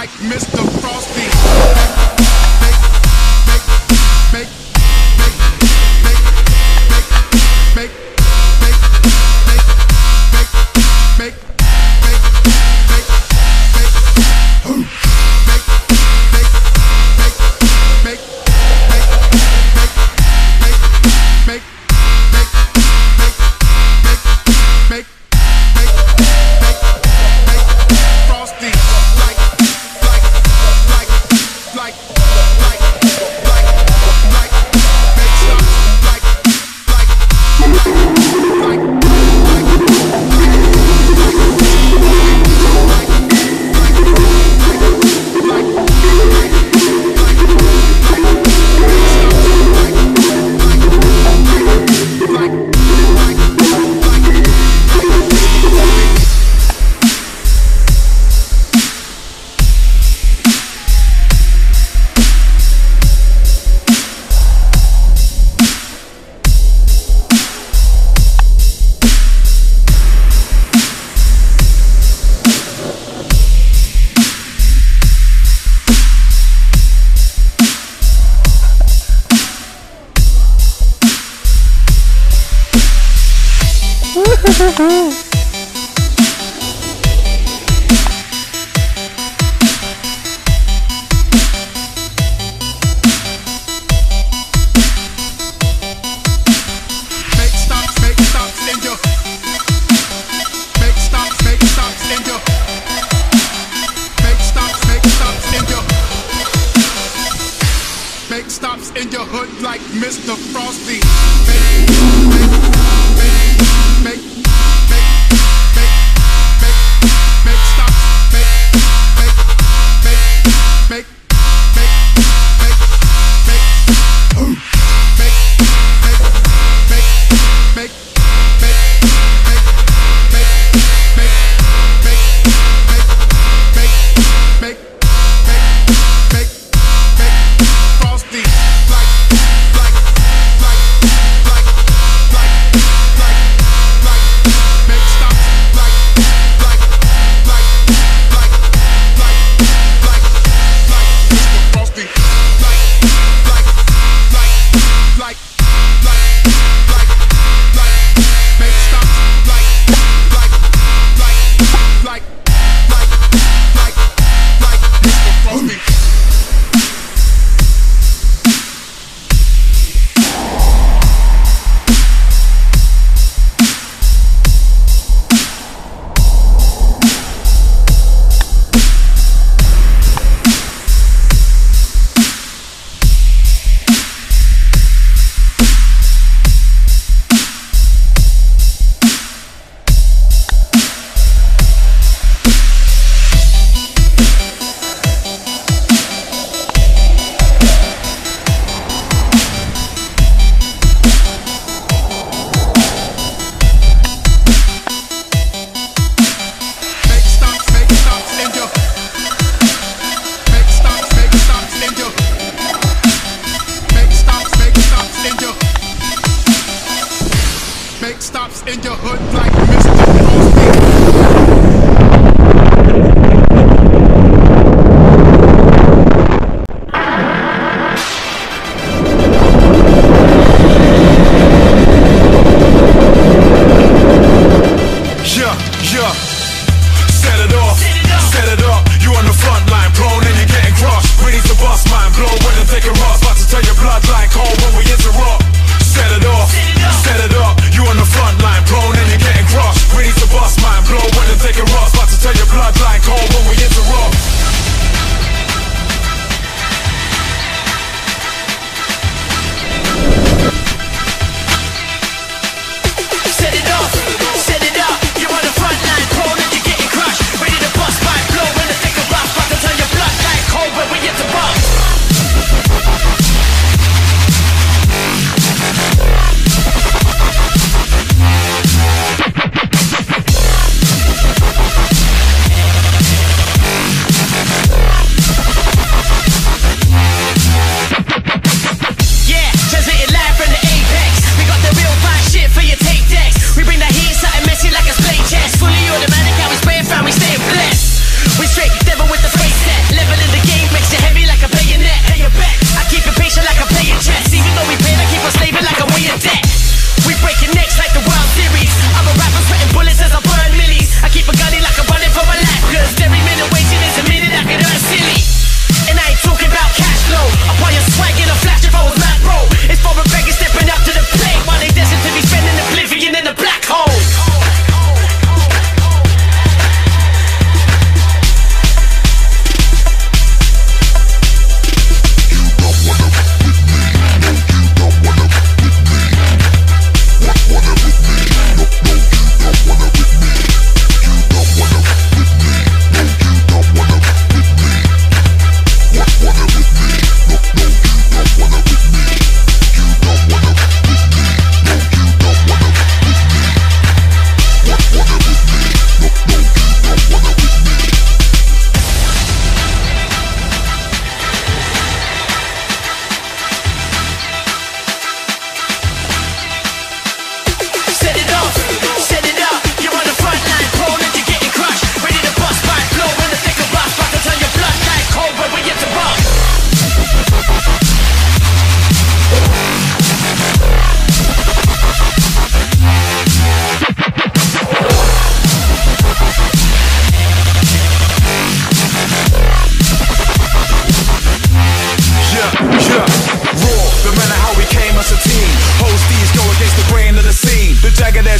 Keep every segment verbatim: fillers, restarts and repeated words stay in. like Mister Frosty. Make, make, make, make, make, make, make, make, make. In your hood like Mister Frosty. Make, make, make, make, make, make stop. Make, make, make, make, make, make, make, make. Make stops in your hood like Mister Frosty. Cross.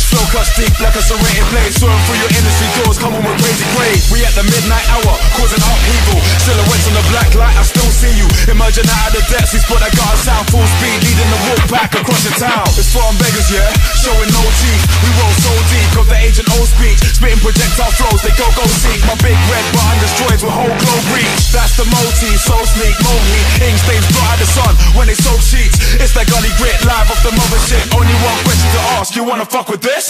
Slow clutch deep like a serrated blade, soaring through your industry doors, come on with crazy grade. We at the midnight hour, causing upheaval. Silhouettes on the black light, I still see you emerging out of the depths. We spot that got us out full speed, leading the walk back across the town. It's foreign beggars, yeah, showing no teeth. We roll so deep, got the ancient old speech, spitting projectile flows, they go go seek. My big red button destroys with whole globe reach. That's the multi, so sneak, moly. Ink stains bright at the sun when they soak sheets. It's that gully grit live off the mother shit. Only one question to ask, you wanna fuck with this?